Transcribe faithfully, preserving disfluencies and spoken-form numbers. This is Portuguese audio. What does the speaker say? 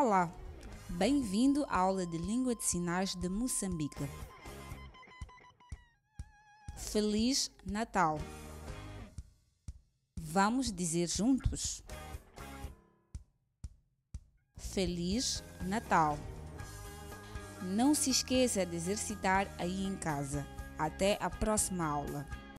Olá, bem-vindo à aula de Língua de Sinais de Moçambique. Feliz Natal! Vamos dizer juntos? Feliz Natal! Não se esqueça de exercitar aí em casa. Até a próxima aula!